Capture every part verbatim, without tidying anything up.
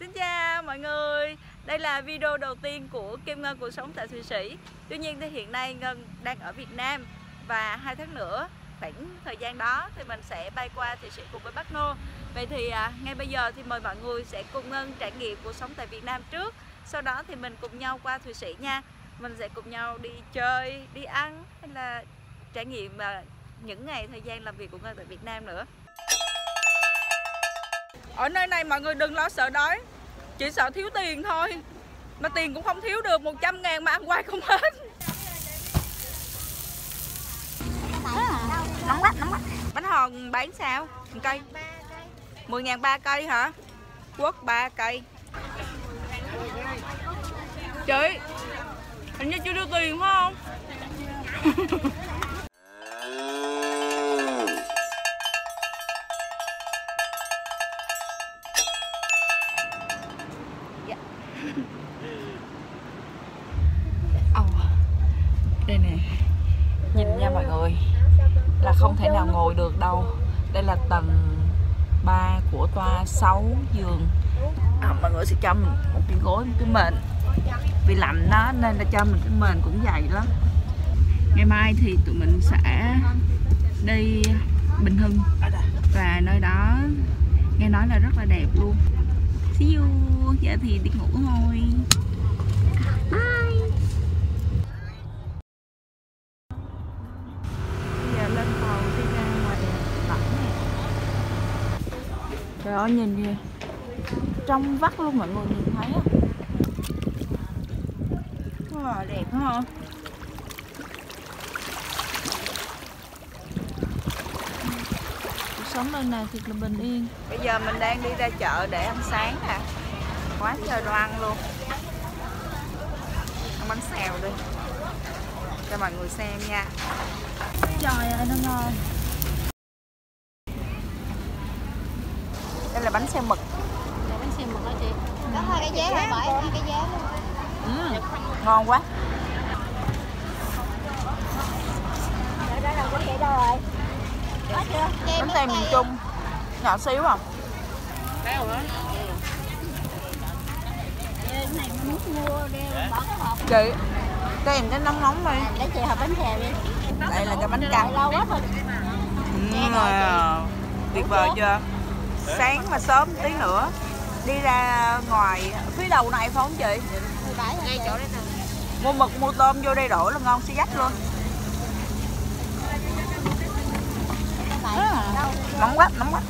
Xin chào mọi người. Đây là video đầu tiên của Kim Ngân Cuộc Sống tại Thụy Sĩ. Tuy nhiên thì hiện nay Ngân đang ở Việt Nam. Và hai tháng nữa, khoảng thời gian đó thì mình sẽ bay qua Thụy Sĩ cùng với Bác Nô. Vậy thì à, ngay bây giờ thì mời mọi người sẽ cùng Ngân trải nghiệm cuộc sống tại Việt Nam trước. Sau đó thì mình cùng nhau qua Thụy Sĩ nha. Mình sẽ cùng nhau đi chơi, đi ăn hay là trải nghiệm à, những ngày thời gian làm việc của Ngân tại Việt Nam nữa. Ở nơi này mọi người đừng lo sợ đói, chỉ sợ thiếu tiền thôi. Mà tiền cũng không thiếu được, một trăm ngàn mà ăn hoài không hết. Nóng quá, nóng quá. Bánh hòn bán sao? một cây mười ngàn ba cây hả? Quất ba cây. Chị, hình như chưa đưa tiền phải không? Là không thể nào ngồi được đâu. Đây là tầng ba của toa sáu giường à. Mọi người sẽ cho mình một cái gối, một cái mền. Vì lạnh nó nên là cho mình cái mền cũng dày lắm. Ngày mai thì tụi mình sẽ đi Bình Hưng. Và nơi đó nghe nói là rất là đẹp luôn. See you. Giờ thì đi ngủ thôi. Bye. Trời ơi, nhìn kìa, trong vắt luôn mọi người nhìn thấy á. Wow, đẹp quá không? Cuộc sống nơi này thiệt là bình yên. Bây giờ mình đang đi ra chợ để ăn sáng nè. Quá trời đồ ăn luôn. Ăn bánh xèo đi cho mọi người xem nha. Trời ơi, nó ngon. Đây là bánh xèo mực. Là bánh xèo mực đó chị. Có hai cái giá, hai bảy, hai cái giá luôn. Ừ, ngon quá. Đó là của chị đâu rồi? Có chưa? Bánh xèo miền Trung, nhỏ xíu không? Béo hả? Này muốn mua đi, bỏ cái hộp. Chị, cho em cái nóng nóng đi. Để chị hộp bánh xèo đi. Đây là cái bánh căn. Lâu quá rồi. Ngon rồi. Tuyệt vời chưa? Sáng mà sớm tí nữa đi ra ngoài phía đầu này phải không chị? Ngay chỗ đây nè. Mua mực mua tôm vô đây đổ là ngon xí dách luôn. À, nóng quá, nóng quá.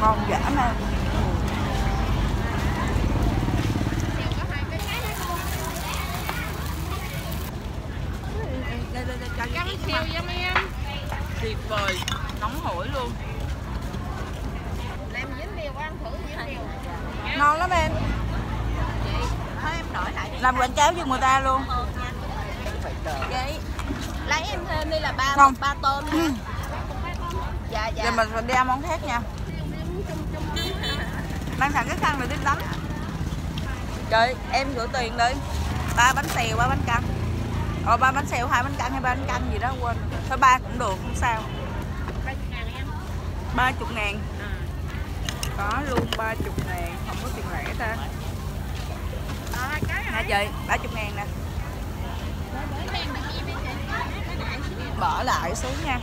Ngon dã man. Đây đây đây cho cái siêu giùm em. Tuyệt vời, nóng hổi luôn. Làm dính điều, ăn thử dính điều. Ngon lắm em. Thôi em đổi lại. Làm quảng cáo cho người ta luôn. Vậy, lấy em thêm đi là ba không. Ba tôm nha. Dạ dạ. Giờ mình phải đi ăn món khác nha. Mang thẳng cái khăn rồi tiếp đánh. Trời, em gửi tiền đi. Ba bánh xèo, ba bánh căn. Ờ, ba bánh xèo, hai bánh căn hay ba bánh căn gì đó quên. Thôi ba cũng được, không sao. Ba mươi ngàn em. Ba mươi ngàn. À. Có luôn ba mươi ngàn, không có tiền lẻ ta. À, cái nè chị, ba mươi ngàn nè. Bỏ lại xuống nha.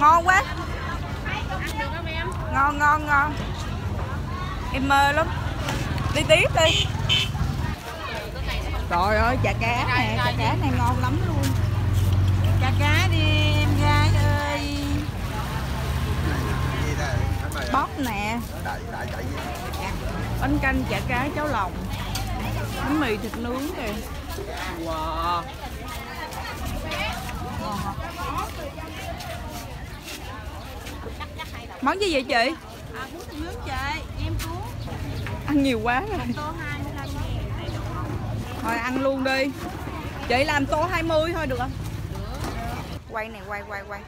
Ngon quá. Ăn được không em? Ngon ngon ngon. Em mơ lắm. Đi tiếp đi. Trời ơi, chả cá nè, chả cá này ngon lắm luôn. Chả cá đi em gái ơi. Bóp nè. Bánh canh chả cá cháo lòng. Bánh mì thịt nướng kìa. Wow. Món gì vậy chị? À, bún thịt nướng chị, em cuốn. Ăn nhiều quá rồi. Thôi ăn luôn đi. Chị làm tô hai mươi thôi được không? Quay này, quay quay quay.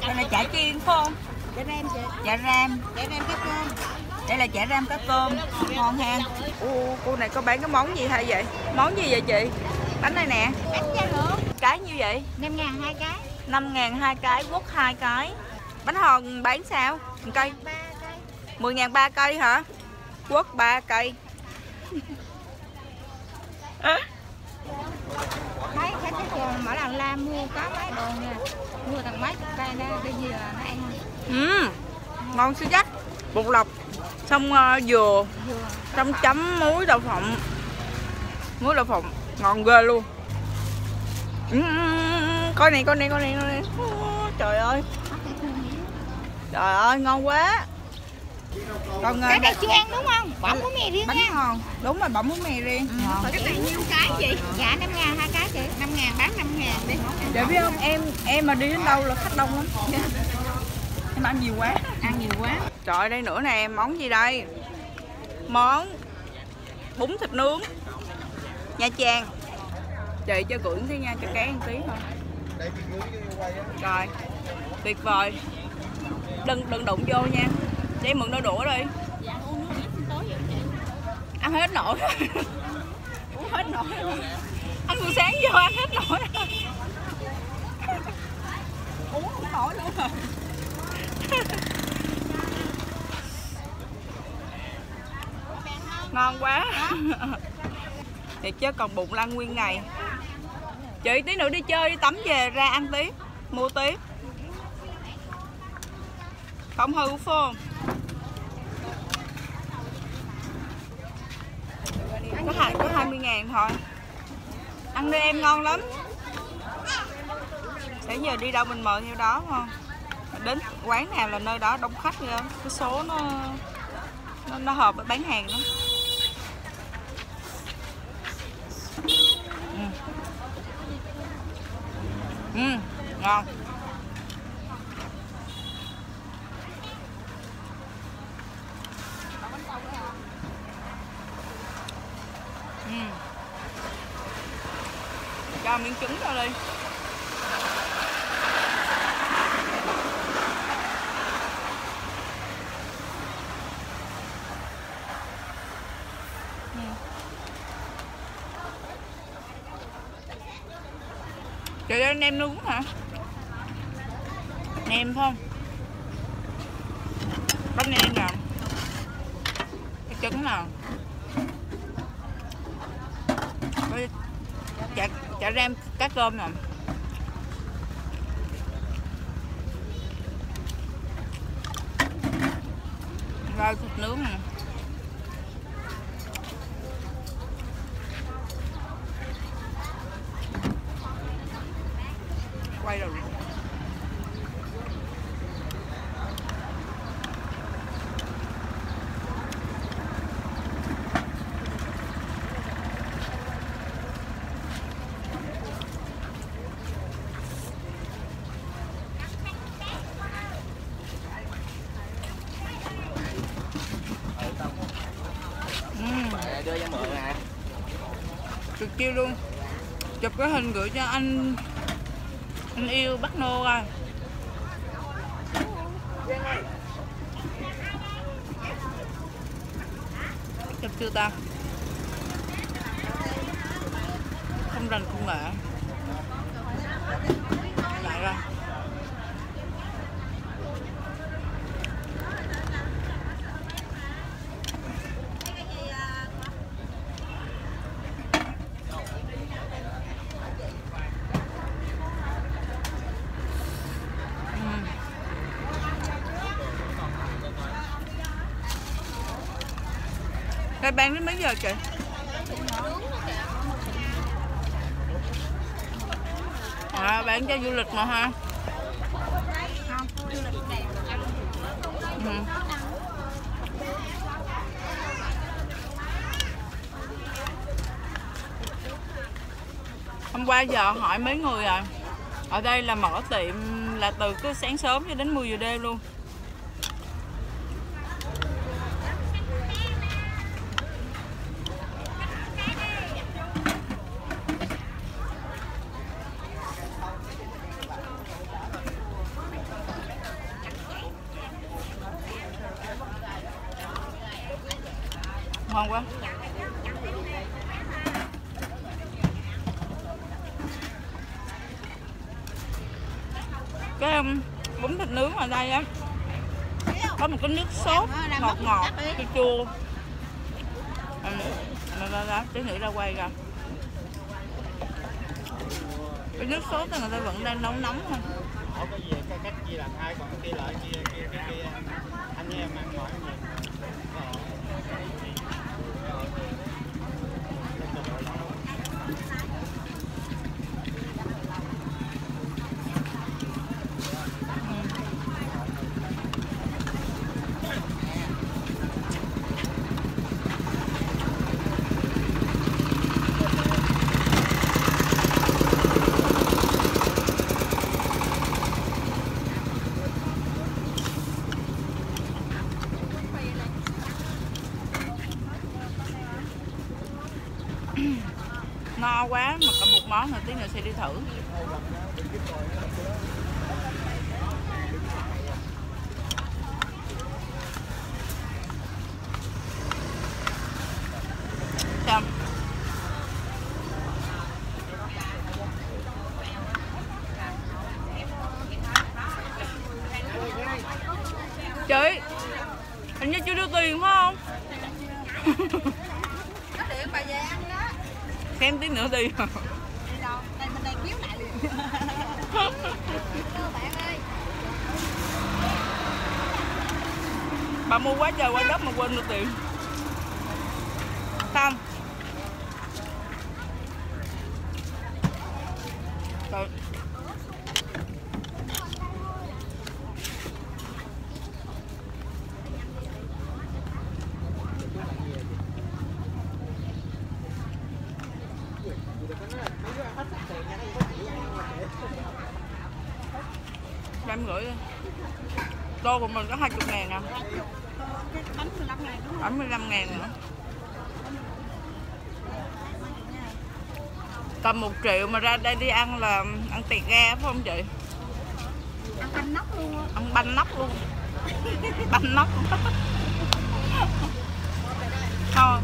Đây là chả chiên phải không? Chả ram chị. Chả ram. Chả ram cá cơm. Đây là chả ram cá cơm. Ngon ha. Ô, cô này có bán cái món gì hay vậy? Món gì vậy chị? Bánh này nè. Bánh da luộc. Cái nhiêu vậy? năm ngàn hai cái. năm ngàn hai cái, quất hai cái. Bánh hòn bán sao? một cây. mười ngàn ba cây hả? Quất ba cây. À. Mấy khách còn mở làng la mua có mấy đồ nha. Mua thằng mấy cây ra cái gì là nó ăn. Ừ. Ngon siêu chắc. Bột lọc xong uh, dừa, dừa xong chấm muối đậu phộng. Muối đậu phộng ngon ghê luôn. Ừ, coi này coi này coi này coi này. Oh, trời ơi. Trời ơi ngon quá. Còn cái này chưa ăn đúng không? Bỏng muối mè riêng nha. Ngon. Đúng rồi, bỏng muối mè riêng. Ừ. Cái này nhiêu cái vậy? Dạ năm ngàn hai cái chị. năm ngàn bán năm ngàn đi. Để biết không? Em em mà đi đến đâu là khách đông lắm. Em ăn nhiều quá, ăn nhiều quá. Trời ơi, đây nữa nè, món gì đây? Món bún thịt nướng Nha Trang. Chị cho cưỡng cái nha, cho cá ăn tí thôi. Rồi, tuyệt vời. Đừng đừng đụng vô nha. Để mượn đôi đũa đi. Ăn hết nổi. Uống hết nổi luôn. Ăn buổi sáng vô ăn hết nổi. Uống không nổi luôn rồi. Ngon quá. Thiệt chứ còn bụng lăn nguyên ngày. Chị tí nữa đi chơi đi tắm về ra ăn tí, mua tí. Không hư phô. Có hạt có hai mươi ngàn thôi. Ăn đi em, ngon lắm. Để giờ đi đâu mình mời theo đó không? Đến quán nào là nơi đó đông khách nha. Cái số nó nó, nó hợp với bán hàng lắm. Ừ. Ừ, ngon. Ừ. Cho miếng trứng ra đi. Trời ơi, nem nướng hả? Nem không? Bánh nem nào? Cái trứng nào? Chả, chả ram cá cơm nào? Rồi thịt nướng nè. Quay rồi. Đưa cho mượn nè. Chụp chiêu luôn. Chụp cái hình gửi cho anh anh yêu Bác Nô à. Chụp chưa ta? Không rành không lạ. Lại ra. Đây bán đến mấy giờ chị? À, bán cho du lịch mà ha. Ừ. Hôm qua giờ hỏi mấy người à. Ở đây là mở tiệm là từ cứ sáng sớm cho đến mười giờ đêm luôn. Ngon quá. cái bún thịt nướng ở đây á, có một cái nước sốt ngọt ngọt chua chua. Tí nữa ra quay ra. Cái nước sốt thì người ta vẫn đang nấu nóng thôi. Cái gì cái cách chia làm hai, còn cái loại kia kia kia anh em ăn ngon hơn. No quá mà còn một món nữa, tí nữa sẽ đi thử. Xong. Chị, hình như chưa đưa tiền phải không? Có điện bà về ăn đó. Xem tí nữa đi. Bà mua quá trời quá đất mà quên được tiền. Xong. Trời. Tô của mình có hai mươi ngàn à. Bánh mười lăm ngàn đúng không? mười lăm ngàn nữa. Tầm một triệu mà ra đây đi ăn là ăn tiệc ga phải không chị? Ăn banh nóc luôn. Ăn banh nóc luôn. Banh nóc. Thôi,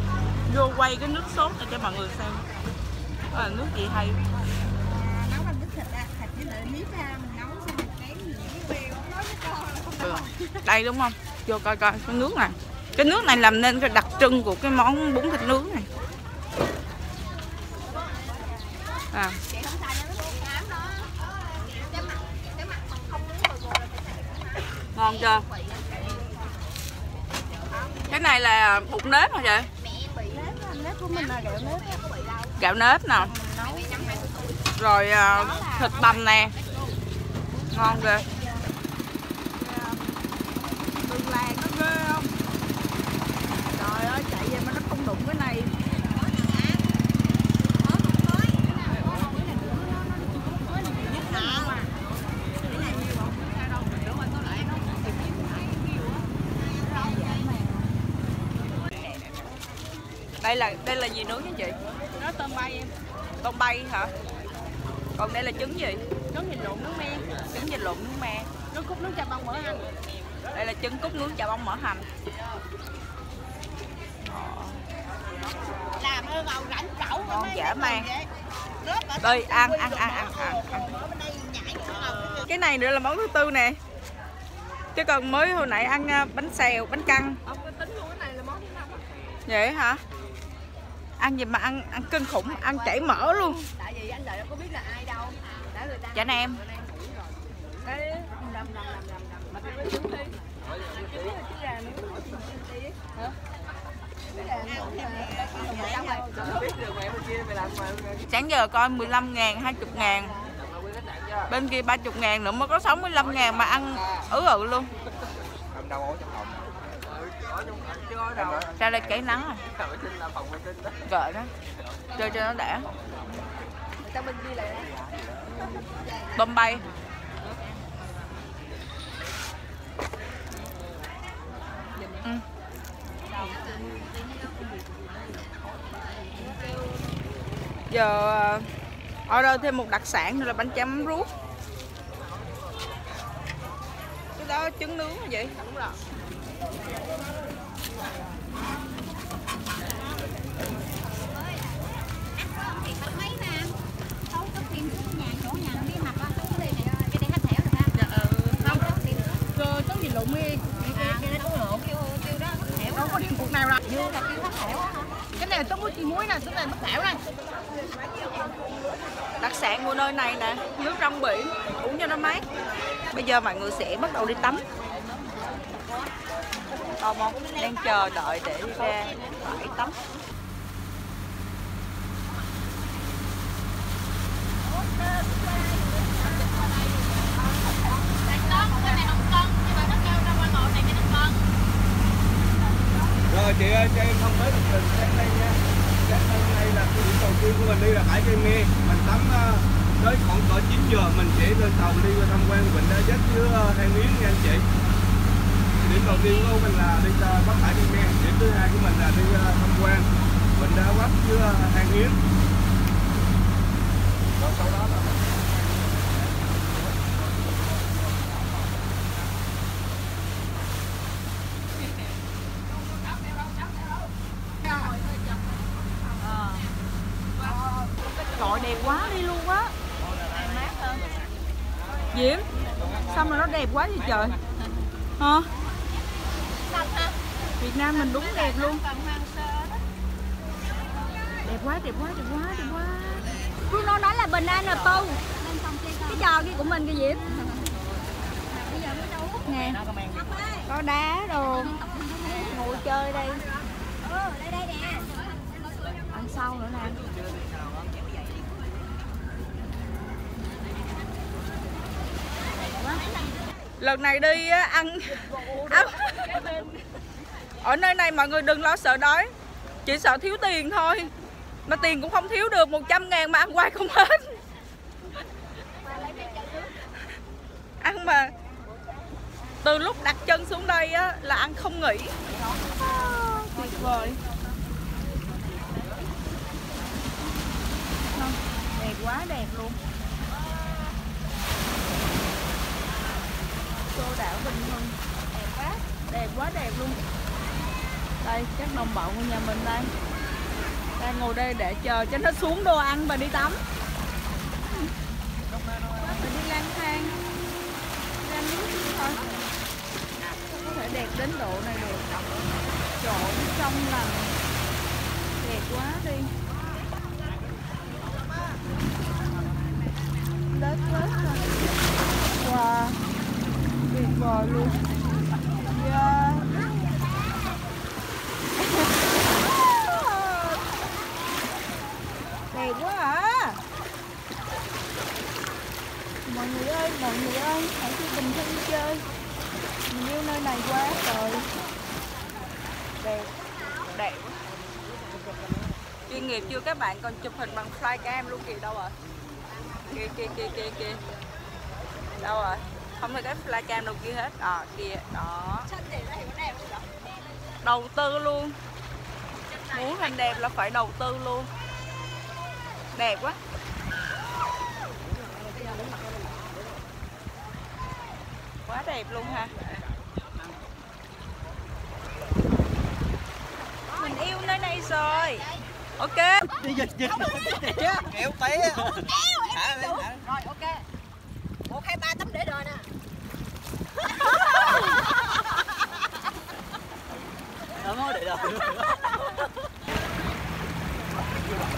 vô quay cái nước sốt này cho mọi người xem. Đó là nước gì hay. Nấu bánh thịt à, thịt với lại miếng ra mình nấu xong một cái miếng. Ừ. Đây đúng không? Vô coi coi cái nước này. Cái nước này làm nên cái đặc trưng của cái món bún thịt nướng này. À. Ngon chưa? Cái này là bột nếp hả vậy? Nếp của mình là gạo nếp. Gạo nếp nè. Rồi thịt bằm nè. Ngon ghê. Làng nó ghê không? Trời ơi, chạy về mà nó không đụng cái này. Đây là đây là gì nướng nha chị? Nó tôm bay em. Tôm bay hả? Còn đây là trứng gì? Trứng vịt lộn nướng me. Trứng vịt lộn nướng me. Nó cút nướng chà bông mỡ hành. Đây là trứng cút nướng chả bông mỡ hành. Làm ơn ông rảnh rẩu con dễ mang. Đây ăn ăn ăn ăn ăn. Cái này nữa là món thứ tư nè. Chứ còn mới hồi nãy ăn bánh xèo, bánh căn. Ông tính luôn cái này là món thứ năm. Vậy hả? Ăn gì mà ăn ăn kinh khủng, ăn chảy mỡ luôn. Tại vì anh lại đâu có biết là ai đâu. Đã người ta. Chả nem. Cái đầm đầm đầm đầm. Sáng giờ coi mười lăm ngàn, hai mươi ngàn. Bên kia ba mươi ngàn nữa mới có sáu mươi lăm ngàn mà ăn ứ ừ luôn. Ra đây cháy nắng rồi. Gợi đó. Chơi cho nó đã. Bông bay. Ừ. Giờ order thêm một đặc sản nữa là bánh chấm ruốc. Cái đó trứng nướng hả vậy? Đúng rồi. Dạ. Đâu có điểm cục nào đâu. Cái này tôm muối chi muối nè, cái này mắc thảo này. Đặc sản của nơi này nè, nước rong biển, uống cho nó mát. Bây giờ mọi người sẽ bắt đầu đi tắm. Tò mò đang chờ đợi để đi ra bãi tắm. Rồi chị ơi, cho em không tới được mình sáng nay nha. Sáng nay là cái điểm đầu tiên của mình đi là bãi Kim Ngân. Mình tắm tới khoảng cỡ chín giờ mình sẽ lên tàu đi tham quan vịnh Đá Dách với An Yến nha anh chị. Điểm đầu tiên của mình là đi bắt bãi Kim Ngân. Điểm thứ hai của mình là đi tham quan vịnh Đá Dách với An Yến. Rồi sau đó là Diễm, xong rồi nó đẹp quá vậy trời hả? Việt Nam mình đúng đẹp luôn. Đẹp quá, đẹp quá, đẹp quá, đẹp quá. Bác Nô nói là banana boat. Cái trò kia của mình kìa Diễm. Nè, có đá đồ. Ngồi chơi đây. Ăn sâu nữa nè. Lần này đi ăn ấm. Ở nơi này mọi người đừng lo sợ đói, chỉ sợ thiếu tiền thôi. Mà tiền cũng không thiếu được, một trăm ngàn mà ăn hoài không hết. Ăn mà từ lúc đặt chân xuống đây á, là ăn không nghỉ. À, tuyệt vời. Đẹp quá đẹp luôn. Cô đảo Bình Hưng đẹp quá, đẹp quá đẹp luôn. Đây các đồng bọn của nhà mình đây đang ngồi đây để chờ cho nó xuống đồ ăn và đi tắm. Mình đi lang thang ra nước thôi, có thể đẹp đến độ này được. Chỗ trong là đẹp quá đi. Đất quá wow. Tuyệt vời luôn. Yeah. Đẹp quá hả? Mọi người ơi, mọi người ơi, hãy đi Bình Hưng chơi. Mình yêu nơi này quá trời. Đẹp, đẹp. Chuyên nghiệp chưa các bạn, còn chụp hình bằng flycam luôn kìa. Đâu rồi? Kìa kìa kìa kìa kìa. Đâu rồi? Không thấy cái flycam đâu kia hết. À kìa, đó. Đầu tư luôn. Muốn hình đẹp là phải đầu tư luôn. Đẹp quá. Quá đẹp luôn ha. Mình yêu nơi này rồi. Ok. Đi dịch dịch. Kéo té. Rồi ok. Một, hai, ba tấm để rồi nè.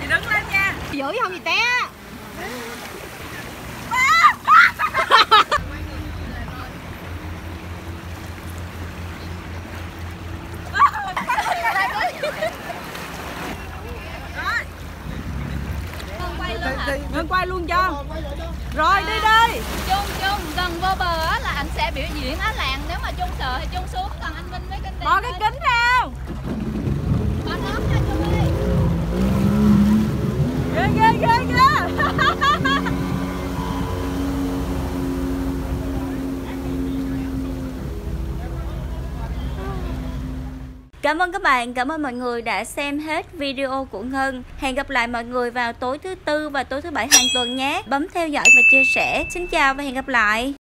Chị đứng lên nha. Dữ không gì té. Ngân quay luôn cho. Rồi đi đi. Chung chung gần vô bờ á là anh sẽ biểu diễn á làng, nếu mà Chung sợ thì Chung xuống, còn anh Vinh với Kinh Tiền. Bỏ cái kính nào. Bỏ nón cho Chung đi. Ghê ghê ghê ghê. Cảm ơn các bạn, cảm ơn mọi người đã xem hết video của Ngân. Hẹn gặp lại mọi người vào tối thứ Tư và tối thứ Bảy hàng tuần nhé. Bấm theo dõi và chia sẻ. Xin chào và hẹn gặp lại.